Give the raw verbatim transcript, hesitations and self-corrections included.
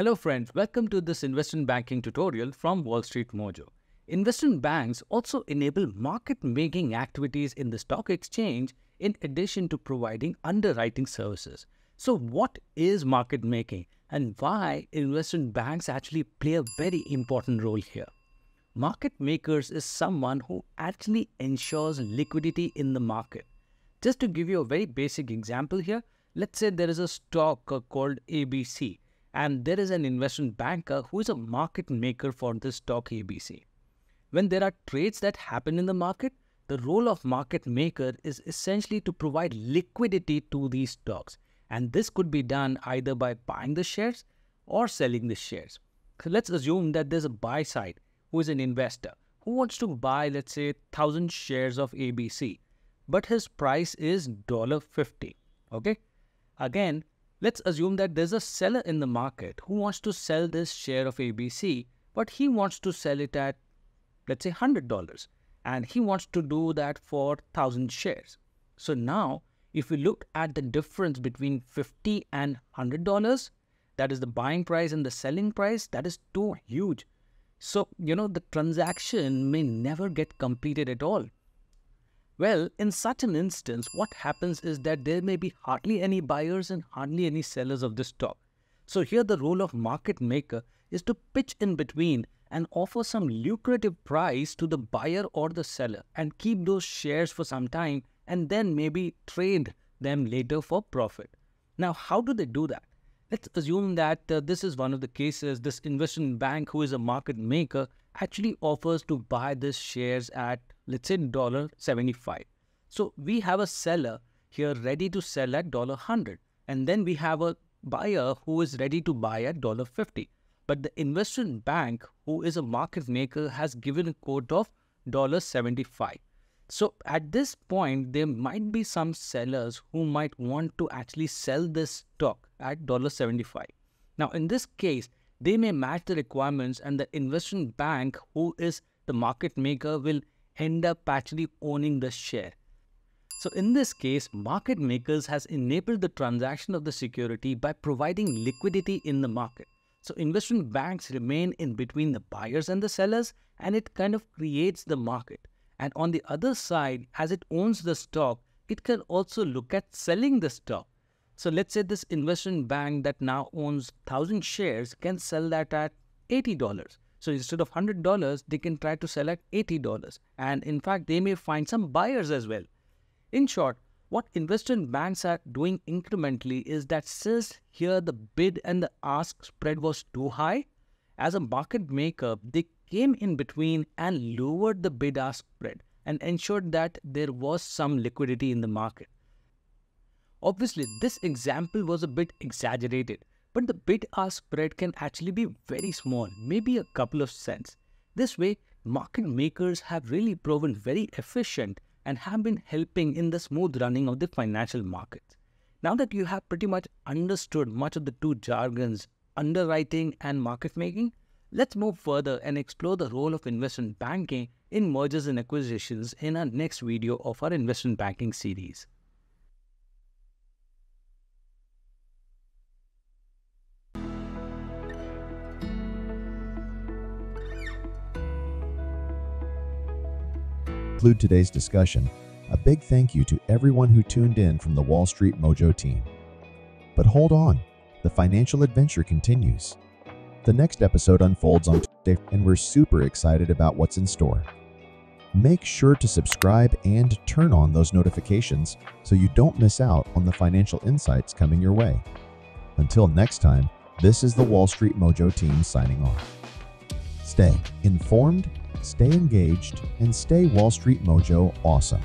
Hello friends, welcome to this investment banking tutorial from Wall Street Mojo. Investment banks also enable market-making activities in the stock exchange in addition to providing underwriting services. So what is market making and why investment banks actually play a very important role here? Market makers is someone who actually ensures liquidity in the market. Just to give you a very basic example here, let's say there is a stock called A B C. And there is an investment banker who is a market maker for this stock A B C. When there are trades that happen in the market, the role of market maker is essentially to provide liquidity to these stocks. And this could be done either by buying the shares or selling the shares. So let's assume that there's a buy side who is an investor who wants to buy, let's say, one thousand shares of A B C, but his price is one dollar fifty. Okay? Again, let's assume that there's a seller in the market who wants to sell this share of A B C, but he wants to sell it at, let's say, one hundred dollars. And he wants to do that for one thousand shares. So now, if we look at the difference between fifty dollars and one hundred dollars, that is the buying price and the selling price, that is too huge. So, you know, the transaction may never get completed at all. Well, in such an instance, what happens is that there may be hardly any buyers and hardly any sellers of this stock. So here the role of market maker is to pitch in between and offer some lucrative price to the buyer or the seller and keep those shares for some time and then maybe trade them later for profit. Now, how do they do that? Let's assume that uh, this is one of the cases. This investment bank who is a market maker actually offers to buy these shares at, let's say, one dollar seventy-five. So we have a seller here ready to sell at one dollar one hundred. And then we have a buyer who is ready to buy at one dollar fifty. But the investment bank, who is a market maker, has given a quote of one dollar seventy-five. So at this point, there might be some sellers who might want to actually sell this stock at one dollar seventy-five. Now, in this case, they may match the requirements and the investment bank, who is the market maker, will end up actually owning the share. So in this case, market makers has enabled the transaction of the security by providing liquidity in the market. So investment banks remain in between the buyers and the sellers, and it kind of creates the market. And on the other side, as it owns the stock, it can also look at selling the stock. So let's say this investment bank that now owns one thousand shares can sell that at eighty dollars. So instead of one hundred dollars, they can try to sell at eighty dollars. And in fact, they may find some buyers as well. In short, what investment banks are doing incrementally is that since here the bid and the ask spread was too high, as a market maker, they came in between and lowered the bid-ask spread and ensured that there was some liquidity in the market. Obviously, this example was a bit exaggerated, but the bid-ask spread can actually be very small, maybe a couple of cents. This way, market makers have really proven very efficient and have been helping in the smooth running of the financial markets. Now that you have pretty much understood much of the two jargons, underwriting and market making, let's move further and explore the role of investment banking in mergers and acquisitions in our next video of our investment banking series. Conclude today's discussion, a big thank you to everyone who tuned in from the Wall Street Mojo team. But hold on, the financial adventure continues. The next episode unfolds on Tuesday, and we're super excited about what's in store. Make sure to subscribe and turn on those notifications so you don't miss out on the financial insights coming your way. Until next time, this is the Wall Street Mojo team signing off. Stay informed, stay engaged, and stay Wall Street Mojo awesome.